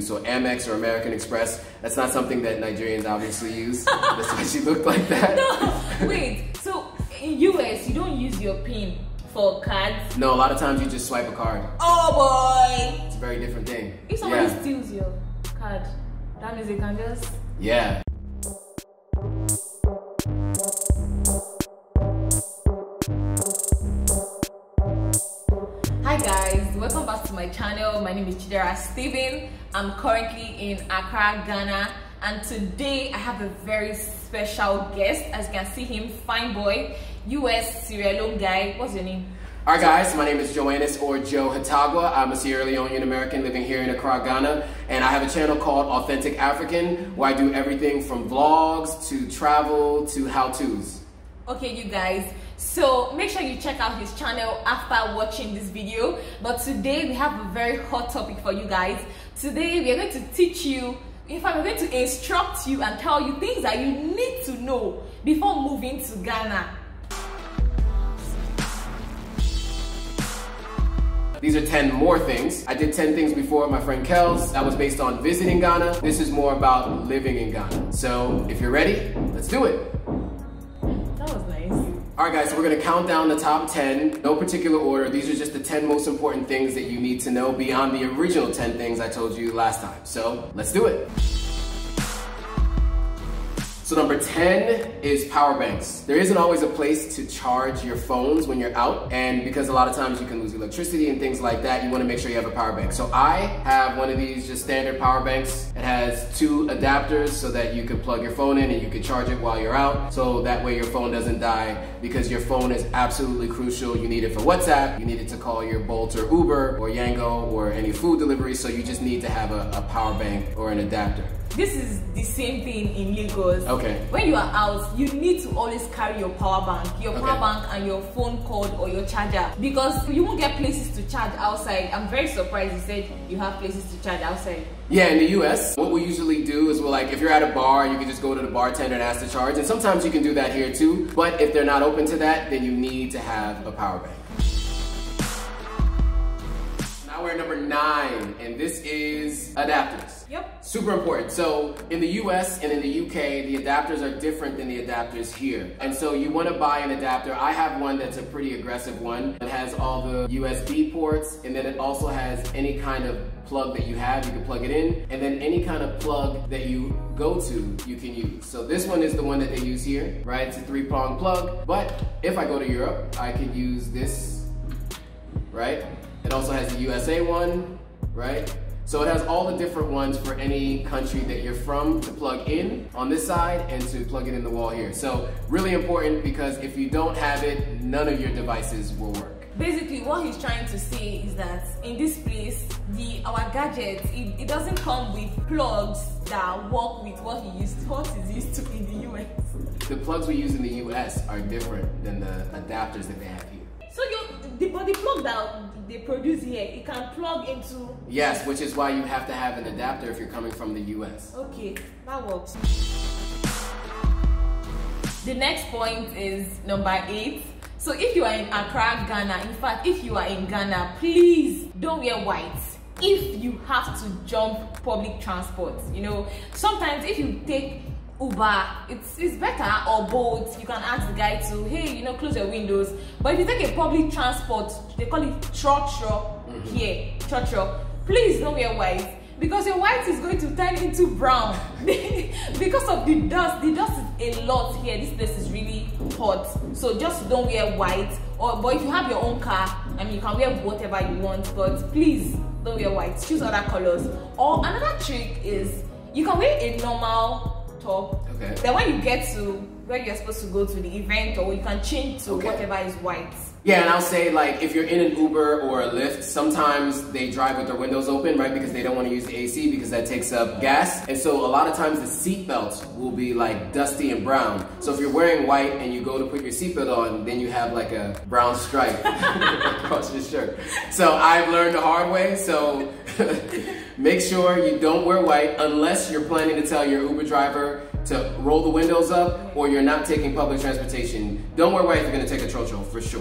So Amex or American Express, that's not something that Nigerians obviously use. That's why she looked like that. No, wait, so in US, you don't use your PIN for cards? No, a lot of times you just swipe a card. Oh boy! It's a very different thing. If somebody steals your card, that means they can just... Yeah. Hi guys, welcome back to my channel. My name is Chidera Stephen. I'm currently in Accra, Ghana, and today I have a very special guest. As you can see him, fine boy, US Sierra Leone guy. What's your name? Alright guys, my name is Yoannis or Joe Hotagua. I'm a Sierra Leonean American living here in Accra, Ghana, and I have a channel called Authentic African where I do everything from vlogs to travel to how-tos. Okay you guys, so make sure you check out his channel after watching this video. But today we have a very hot topic for you guys. Today we are going to teach you, in fact we're going to instruct you and tell you things that you need to know before moving to Ghana. These are 10 more things. I did 10 things before my friend Kels. That was based on visiting Ghana. This is more about living in Ghana. So if you're ready, let's do it. That was nice. Alright guys, so we're gonna count down the top 10, no particular order. These are just the 10 most important things that you need to know beyond the original 10 things I told you last time. So let's do it. So number 10 is power banks. There isn't always a place to charge your phones when you're out, and because a lot of times you can lose electricity and things like that, you wanna make sure you have a power bank. So I have one of these just standard power banks. It has two adapters so that you can plug your phone in and you can charge it while you're out, so that way your phone doesn't die, because your phone is absolutely crucial. You need it for WhatsApp, you need it to call your Bolt or Uber or Yango or any food delivery, so you just need to have a power bank or an adapter. This is the same thing in Lagos. Okay. When you are out, you need to always carry your power bank. Your power bank and your phone cord or your charger. Because you won't get places to charge outside. I'm very surprised you said you have places to charge outside. Yeah, in the US, what we usually do is we're like, if you're at a bar, you can just go to the bartender and ask to charge. And sometimes you can do that here too. But if they're not open to that, then you need to have a power bank. Now we're at number 9, and this is adapters. Yep. Super important. So in the US and in the UK, the adapters are different than the adapters here. And so you want to buy an adapter. I have one that's a pretty aggressive one. It has all the USB ports, and then it also has any kind of plug that you have, you can plug it in, and then any kind of plug that you go to, you can use. So this one is the one that they use here, right? It's a 3-prong plug, but if I go to Europe, I can use this, right? It also has the USA one, right? So it has all the different ones for any country that you're from to plug in on this side and to plug it in the wall here. So really important, because if you don't have it, none of your devices will work. Basically what he's trying to say is that in this place, our gadgets, it doesn't come with plugs that work with what is used to in the US. The plugs we use in the US are different than the adapters that they have here. So the plug that they produce here, it can plug into... Yes, which is why you have to have an adapter if you're coming from the US. Okay, that works. The next point is number 8. So if you are in Accra, Ghana, in fact, if you are in Ghana, please don't wear white. If you have to jump public transport, you know, sometimes if you take Uber, it's better, or Bolt, you can ask the guy to, hey, you know, close your windows. But if you take a public transport, they call it trotro here, trotro, please don't wear white, because your white is going to turn into brown because of the dust. The dust is a lot here. This place is really hot, so just don't wear white. But if you have your own car, I mean, you can wear whatever you want, but please don't wear white, choose other colors. Or another trick is you can wear a normal top. Okay. Then when you get to where you're supposed to go to the event, or you can change to whatever is white. Yeah, and I'll say, like, if you're in an Uber or a Lyft, sometimes they drive with their windows open, right? Because they don't want to use the AC, because that takes up gas. And so a lot of times the seatbelts will be like dusty and brown. So if you're wearing white and you go to put your seatbelt on, then you have like a brown stripe across your shirt. So I've learned the hard way, so make sure you don't wear white unless you're planning to tell your Uber driver to roll the windows up, or you're not taking public transportation. Don't wear white if you're gonna take a trotro, for sure.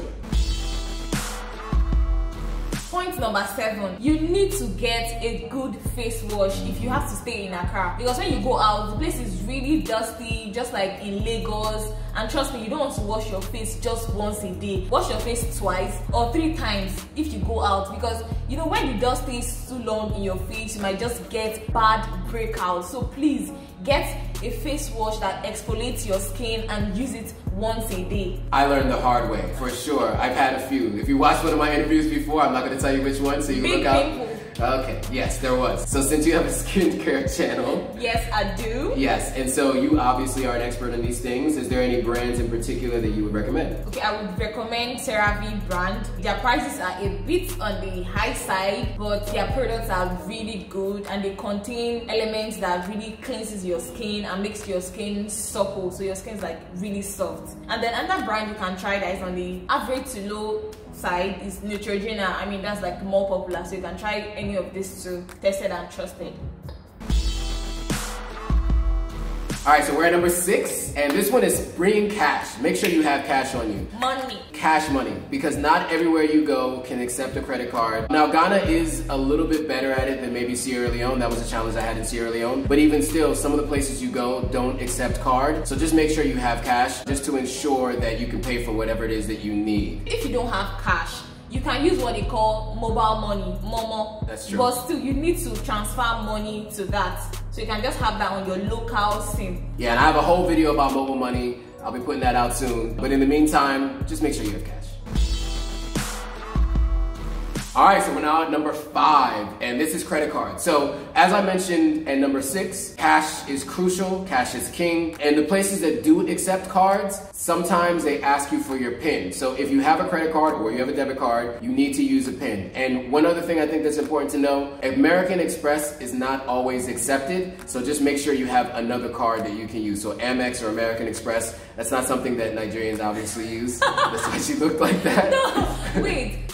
Point number 7, you need to get a good face wash if you have to stay in Accra, because when you go out, the place is really dusty, just like in Lagos. And trust me, you don't want to wash your face just once a day. Wash your face twice or 3 times if you go out, because you know when the dust stays too long in your face, you might just get bad breakouts. So please get a face wash that exfoliates your skin and use it once a day. I learned the hard way, for sure. I've had a few. If you watched one of my interviews before, I'm not going to tell you which one, so you look out. Okay, yes, there was. So since you have a skincare channel. Yes, I do. Yes, and so you obviously are an expert in these things. Is there any brands in particular that you would recommend? Okay, I would recommend CeraVe brand. Their prices are a bit on the high side, but their products are really good and they contain elements that really cleanses your skin and makes your skin supple, so your skin's like really soft. And then another brand you can try that is on the average to low side is Neutrogena. I mean, that's like more popular, so you can try any of these two, tested and trusted. All right, so we're at number 6, and this one is bringing cash. Make sure you have cash on you. Money. Cash money, because not everywhere you go can accept a credit card. Now, Ghana is a little bit better at it than maybe Sierra Leone. That was a challenge I had in Sierra Leone. But even still, some of the places you go don't accept card. So just make sure you have cash, just to ensure that you can pay for whatever it is that you need. If you don't have cash, you can use what they call mobile money, Momo. That's true. But still, you need to transfer money to that. So you can just have that on your local SIM. Yeah, and I have a whole video about mobile money. I'll be putting that out soon. But in the meantime, just make sure you have cash. All right, so we're now at number 5, and this is credit cards. So as I mentioned at number 6, cash is crucial, cash is king. And the places that do accept cards, sometimes they ask you for your PIN. So if you have a credit card or you have a debit card, you need to use a PIN. And one other thing I think that's important to know, American Express is not always accepted. So just make sure you have another card that you can use. So Amex or American Express, that's not something that Nigerians obviously use. That's why she looked like that. No, wait.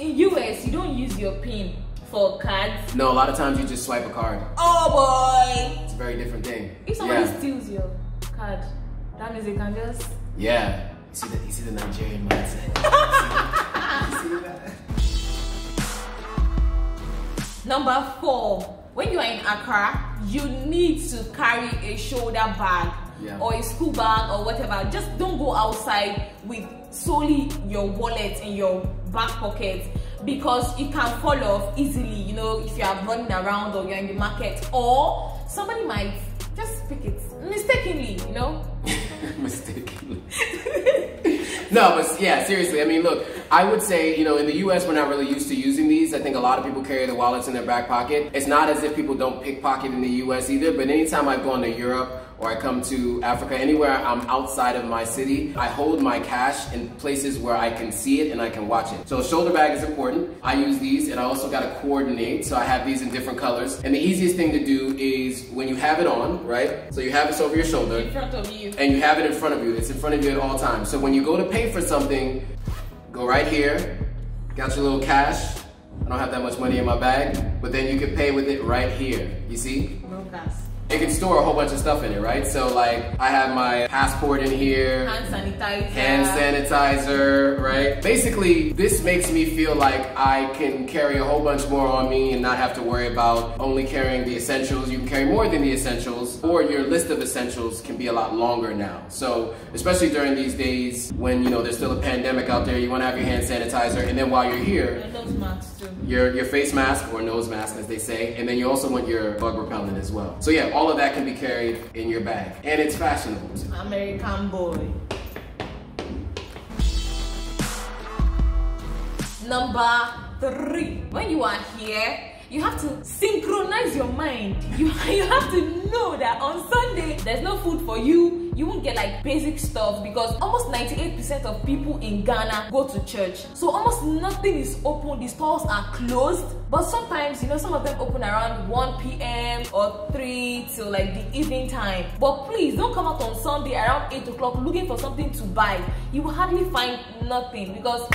In US, you don't use your PIN for cards. No, a lot of times you just swipe a card. Oh boy! It's a very different thing. If somebody steals your card, that means they can just... Yeah. You see the Nigerian mindset. You see that? Number 4. When you are in Accra, you need to carry a shoulder bag. Yeah. Or a school bag or whatever. Just don't go outside with solely your wallet in your back pocket, because it can fall off easily, you know, if you are running around or you're in the market, or somebody might just pick it mistakenly, you know. Mistakenly. No, but yeah, seriously, I mean, look, I would say, you know, in the US, we're not really used to using these. I think a lot of people carry their wallets in their back pocket. It's not as if people don't pickpocket in the US either, but anytime I've gone to Europe or I come to Africa, anywhere I'm outside of my city, I hold my cash in places where I can see it and I can watch it. So a shoulder bag is important. I use these, and I also gotta coordinate, so I have these in different colors. And the easiest thing to do is when you have it on, right? So you have this over your shoulder. In front of you. And you have it in front of you. It's in front of you at all times. So when you go to pay for something, go right here, got your little cash. I don't have that much money in my bag, but then you can pay with it right here, you see? No cash. It can store a whole bunch of stuff in it, right? So like, I have my passport in here. Hand sanitizer, right? Basically, this makes me feel like I can carry a whole bunch more on me and not have to worry about only carrying the essentials. You can carry more than the essentials, or your list of essentials can be a lot longer now. So, especially during these days when, you know, there's still a pandemic out there, you wanna have your hand sanitizer, and then while you're here, your face mask or nose mask, as they say, and then you also want your bug repellent as well. So yeah, all of that can be carried in your bag, and it's fashionable. American boy. Number 3, when you are here, you have to synchronize your mind. You have to know that on Sunday, there's no food for you. You won't get like basic stuff, because almost 98% of people in Ghana go to church. So almost nothing is open. The stores are closed. But sometimes, you know, some of them open around 1 p.m. or 3 till like the evening time. But please don't come out on Sunday around 8 o'clock looking for something to buy. You will hardly find nothing, because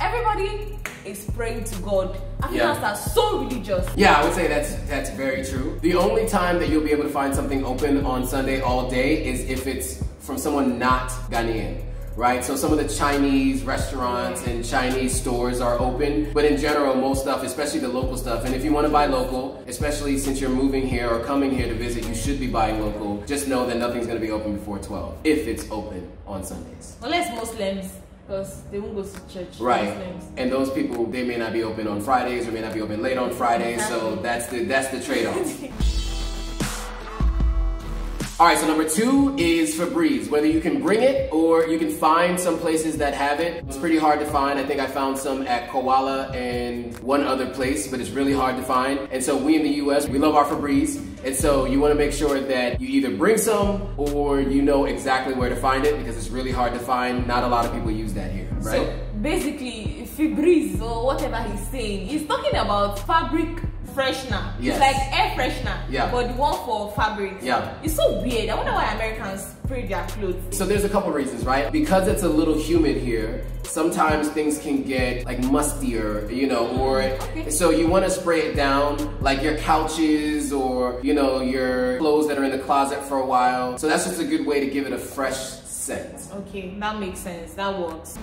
everybody is praying to God. Africans are so religious. Yeah, I would say that's very true. The only time that you'll be able to find something open on Sunday all day is if it's from someone not Ghanaian. right? So some of the Chinese restaurants and Chinese stores are open, but in general, most stuff, especially the local stuff, and if you want to buy local, especially since you're moving here or coming here to visit, you should be buying local. Just know that nothing's going to be open before 12, if it's open on Sundays. Unless Muslims, because they won't go to church. Right, and those people, they may not be open on Fridays or may not be open late on Fridays, so that's the trade-off. All right, so number 2 is Febreze. Whether you can bring it or you can find some places that have it. It's pretty hard to find. I think I found some at Koala and one other place, but it's really hard to find. And so we in the US, we love our Febreze. And so you wanna make sure that you either bring some or you know exactly where to find it because it's really hard to find. Not a lot of people use that here, right? So basically, Febreze or whatever he's saying, he's talking about fabric freshener. Yes. It's like air freshener, yeah, but the one for fabrics. Yeah. It's so weird. I wonder why Americans spray their clothes. So there's a couple reasons, right? Because it's a little humid here, sometimes things can get like mustier, you know, or okay. So you want to spray it down, like your couches or, you know, your clothes that are in the closet for a while. So that's just a good way to give it a fresh scent. Okay, that makes sense. That works.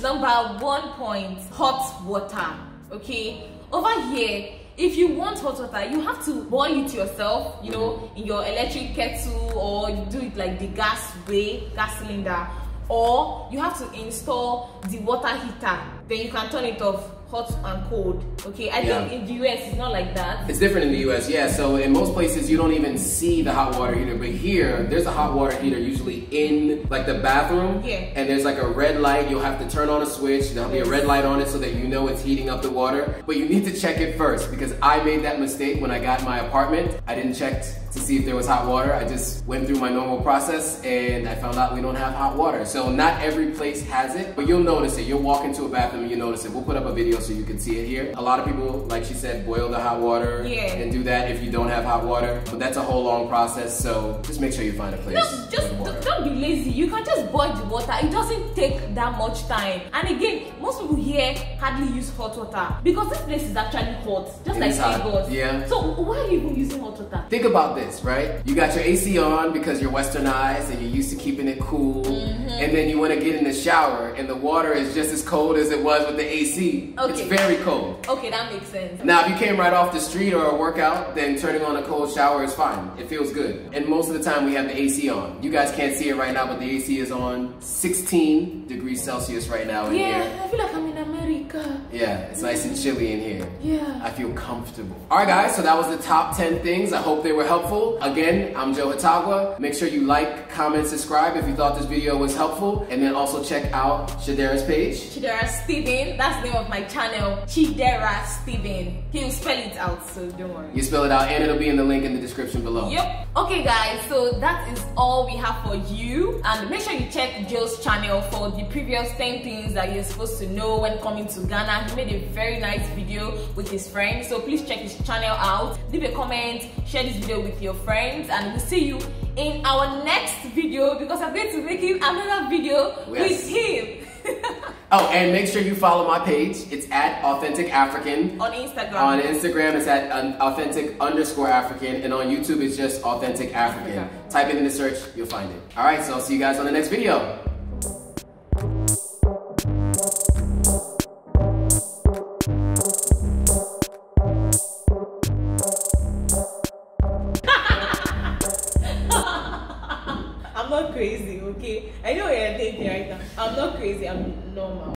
Number 1 point, hot water. Okay, over here, if you want hot water, you have to boil it yourself, you know, in your electric kettle, or you do it like the gas way, gas cylinder, or you have to install the water heater, then you can turn it off. Hot and cold, okay? I think in the US, it's not like that. It's different in the US, yeah. So in most places, you don't even see the hot water heater, but here, there's a hot water heater usually in like the bathroom, yeah, and there's like a red light. You'll have to turn on a switch. There'll be a red light on it so that you know it's heating up the water, but you need to check it first because I made that mistake when I got my apartment. I didn't check to see if there was hot water. I just went through my normal process and I found out we don't have hot water. So not every place has it, but you'll notice it. You'll walk into a bathroom and you'll notice it. We'll put up a video so you can see it here. A lot of people, like she said, boil the hot water and do that if you don't have hot water. But that's a whole long process, so just make sure you find a place. No, just don't be lazy. You can just boil the water. It doesn't take that much time. And again, most people here hardly use hot water because this place is actually hot, just like Lagos. Yeah. So why are you even using hot water? Think about this. Right? You got your AC on because you're westernized and you're used to keeping it cool, and then you want to get in the shower and the water is just as cold as it was with the AC. Okay. It's very cold. Okay, that makes sense. Now, if you came right off the street or a workout, then turning on a cold shower is fine. It feels good. And most of the time we have the AC on. You guys can't see it right now, but the AC is on 16 degrees Celsius right now in here. I feel like I'm in America. Yeah, it's nice and chilly in here. Yeah. I feel comfortable. All right, guys, so that was the top 10 things. I hope they were helpful. Again, I'm Joe Hotagua. Make sure you like, comment, subscribe if you thought this video was helpful. And then also check out Chidera's page. Chidera Stephen, that's the name of my channel. Chidera Stephen. He'll spell it out, so don't worry. You spell it out and it'll be in the link in the description below. Yep. Okay guys, so that is all we have for you. And make sure you check Joe's channel for the previous 10 things that you're supposed to know when coming to Ghana. He made a very nice video with his friend. So please check his channel out. Leave a comment, share this video with your friends, and we'll see you in our next video because I'm going to make him another video with him. Oh, and make sure you follow my page. It's at Authentic African. On Instagram. On Instagram, it's at authentic_African, and on YouTube, it's just Authentic African. Okay. Type it in the search, you'll find it. All right, so I'll see you guys on the next video. I'm not crazy, okay? I know what you're thinking right now. I'm not crazy, I'm normal.